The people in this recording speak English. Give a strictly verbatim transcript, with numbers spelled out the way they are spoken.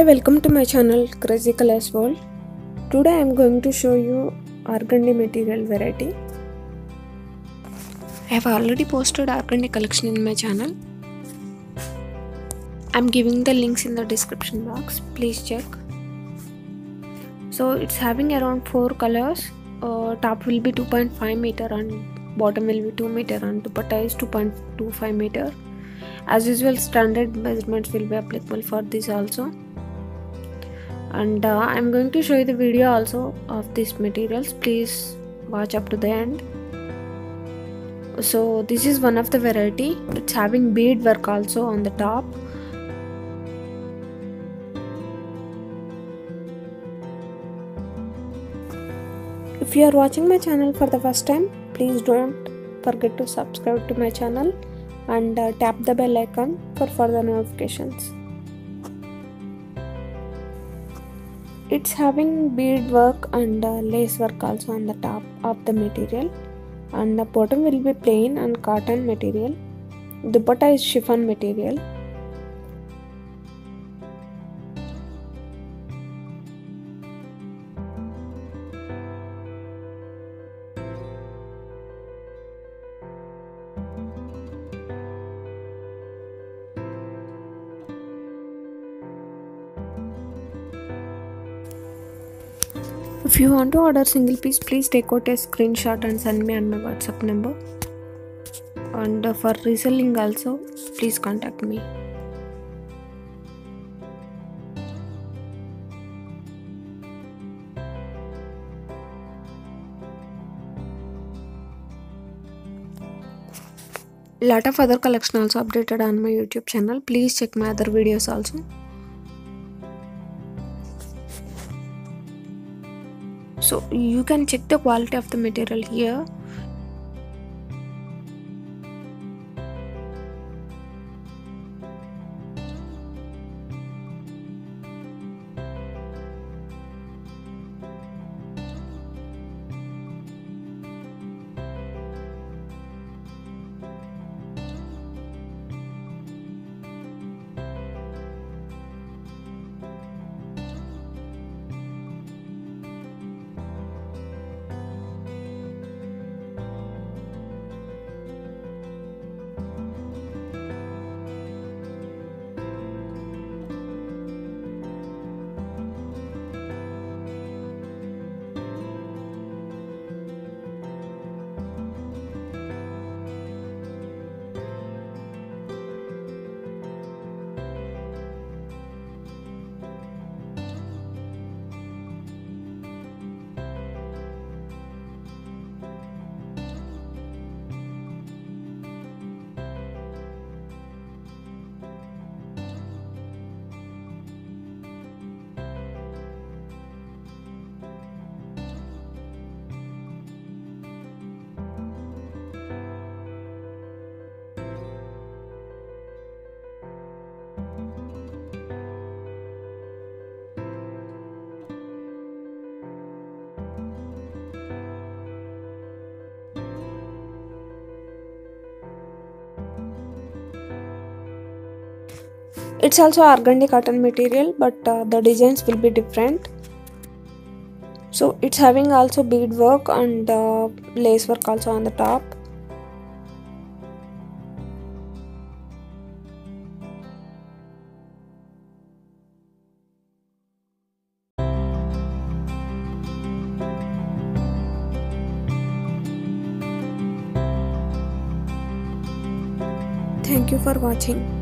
Hi, welcome to my channel Crazy Colors World. Today I am going to show you Organdy Material Variety. I have already posted Organdy collection in my channel. I am giving the links in the description box. Please check. So it's having around four colors. Uh, top will be two point five meter and bottom will be two meter and dupatta is two point two five meter. As usual, standard measurements will be applicable for this also, and uh, I'm going to show you the video also of these materials. Please watch up to the end. So this is one of the variety. It's having bead work also on the top. If you are watching my channel for the first time, please don't forget to subscribe to my channel and uh, tap the bell icon for further notifications. It's having bead work and uh, lace work also on the top of the material, and the bottom will be plain and cotton material. Dupatta is chiffon material. If you want to order single piece, please take out a screenshot and send me on my WhatsApp number. And for reselling also, please contact me. Lot of other collection also updated on my YouTube channel. Please check my other videos also. So you can check the quality of the material here. It's also Organdy cotton material, but uh, the designs will be different. So it's having also bead work and uh, lace work also on the top. Thank you for watching.